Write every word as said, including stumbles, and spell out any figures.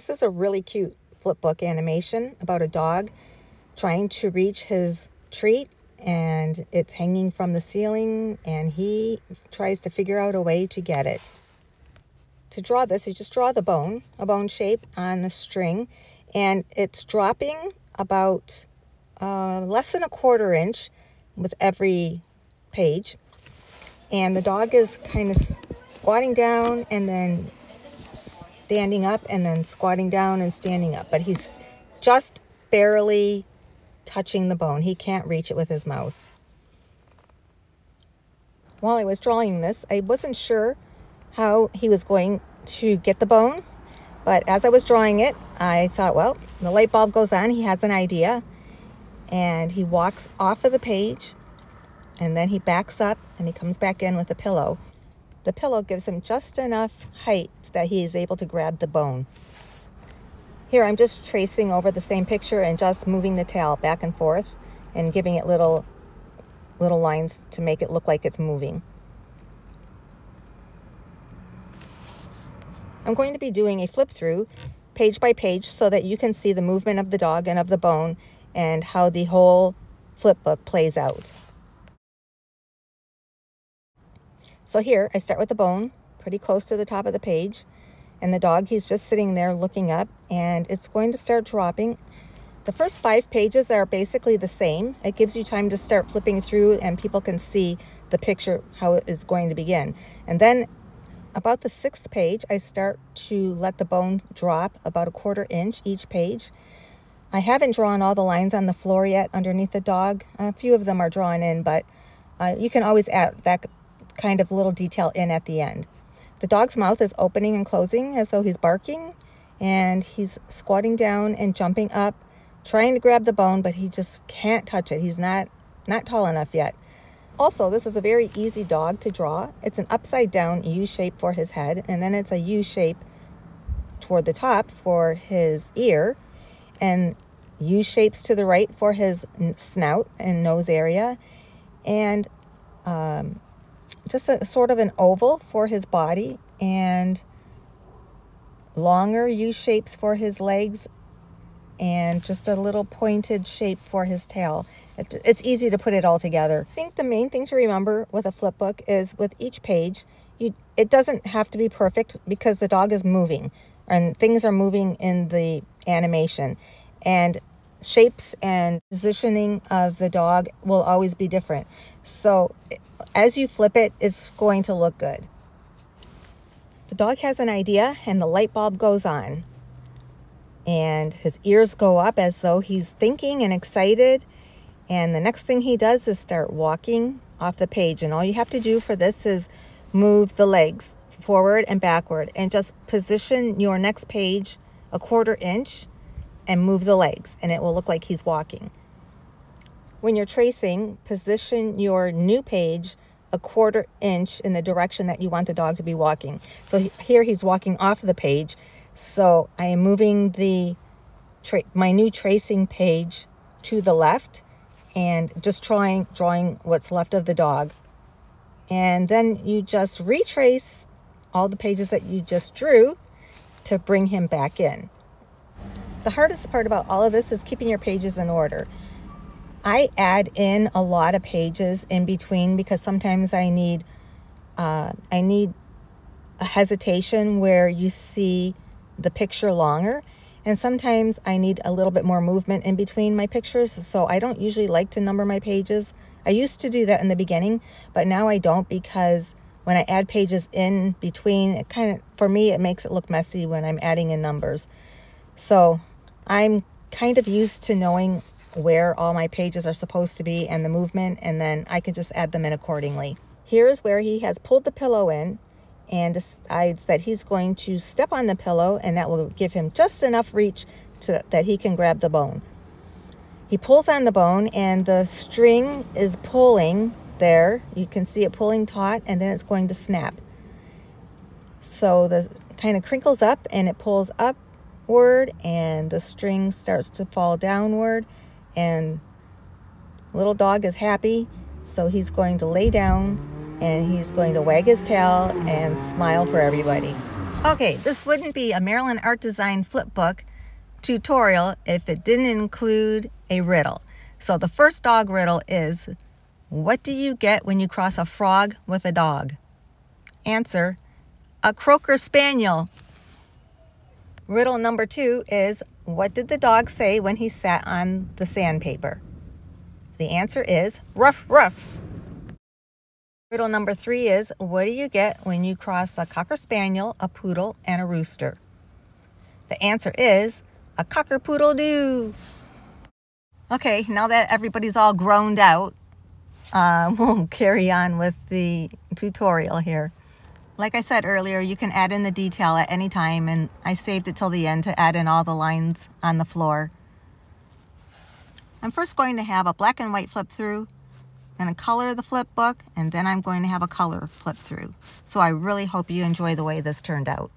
This is a really cute flip book animation about a dog trying to reach his treat, and it's hanging from the ceiling, and he tries to figure out a way to get it. To draw this, you just draw the bone, a bone shape on a string, and it's dropping about uh, less than a quarter inch with every page. And the dog is kind of squatting down and then standing up and then squatting down and standing up. But he's just barely touching the bone. He can't reach it with his mouth. While I was drawing this, I wasn't sure how he was going to get the bone, but as I was drawing it, I thought, well, the light bulb goes on, he has an idea, and he walks off of the page, and then he backs up and he comes back in with a pillow. The pillow gives him just enough height that he is able to grab the bone. Here I'm just tracing over the same picture and just moving the tail back and forth and giving it little little lines to make it look like it's moving. I'm going to be doing a flip through page by page so that you can see the movement of the dog and of the bone and how the whole flip book plays out. So here I start with the bone pretty close to the top of the page, and the dog, he's just sitting there looking up, and it's going to start dropping. The first five pages are basically the same. It gives you time to start flipping through and people can see the picture, how it is going to begin. And then about the sixth page, I start to let the bone drop about a quarter inch each page. I haven't drawn all the lines on the floor yet underneath the dog. A few of them are drawn in, but uh, you can always add that kind of little detail in at the end. The dog's mouth is opening and closing as though he's barking, and he's squatting down and jumping up, trying to grab the bone, but he just can't touch it. He's not, not tall enough yet. Also, this is a very easy dog to draw. It's an upside down U shape for his head, and then it's a U shape toward the top for his ear, and U shapes to the right for his snout and nose area, and um, just a sort of an oval for his body, and longer U shapes for his legs, and just a little pointed shape for his tail. It's easy to put it all together. I think the main thing to remember with a flip book is with each page, you, it doesn't have to be perfect because the dog is moving and things are moving in the animation, and shapes and positioning of the dog will always be different. So as you flip it, it's going to look good. The dog has an idea and the light bulb goes on, and his ears go up as though he's thinking and excited. And the next thing he does is start walking off the page. And all you have to do for this is move the legs forward and backward and just position your next page a quarter inch and move the legs, and it will look like he's walking. When you're tracing, position your new page a quarter inch in the direction that you want the dog to be walking. So here he's walking off the page. So I am moving the tra my new tracing page to the left and just trying drawing what's left of the dog. And then you just retrace all the pages that you just drew to bring him back in. The hardest part about all of this is keeping your pages in order. I add in a lot of pages in between because sometimes I need, uh, I need a hesitation where you see the picture longer, and sometimes I need a little bit more movement in between my pictures, so I don't usually like to number my pages. I used to do that in the beginning, but now I don't, because when I add pages in between, it kind of, for me, it makes it look messy when I'm adding in numbers. So I'm kind of used to knowing where all my pages are supposed to be and the movement, and then I can just add them in accordingly. Here's where he has pulled the pillow in and decides that he's going to step on the pillow, and that will give him just enough reach to, that he can grab the bone. He pulls on the bone and the string is pulling there. You can see it pulling taut, and then it's going to snap. So the kind of crinkles up and it pulls up, and the string starts to fall downward, and little dog is happy, so he's going to lay down and he's going to wag his tail and smile for everybody. Okay, this wouldn't be a Marilyn Art Design flipbook tutorial if it didn't include a riddle. So the first dog riddle is, what do you get when you cross a frog with a dog? Answer, a croaker spaniel. Riddle number two is, what did the dog say when he sat on the sandpaper? The answer is, ruff, ruff. Riddle number three is, what do you get when you cross a cocker spaniel, a poodle, and a rooster? The answer is, a cocker poodle doo. Okay, now that everybody's all groaned out, uh, we'll carry on with the tutorial here. Like I said earlier, you can add in the detail at any time, and I saved it till the end to add in all the lines on the floor. I'm first going to have a black and white flip through, I'm going to color the flip book, and then I'm going to have a color flip through. So I really hope you enjoy the way this turned out.